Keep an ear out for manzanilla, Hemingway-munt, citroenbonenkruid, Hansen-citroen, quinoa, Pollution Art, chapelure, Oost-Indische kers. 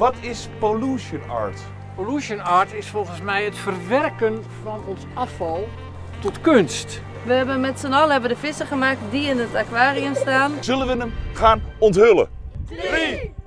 Wat is pollution art? Pollution art is volgens mij het verwerken van ons afval tot kunst. We hebben met z'n allen de vissen gemaakt die in het aquarium staan. Zullen we hem gaan onthullen? 3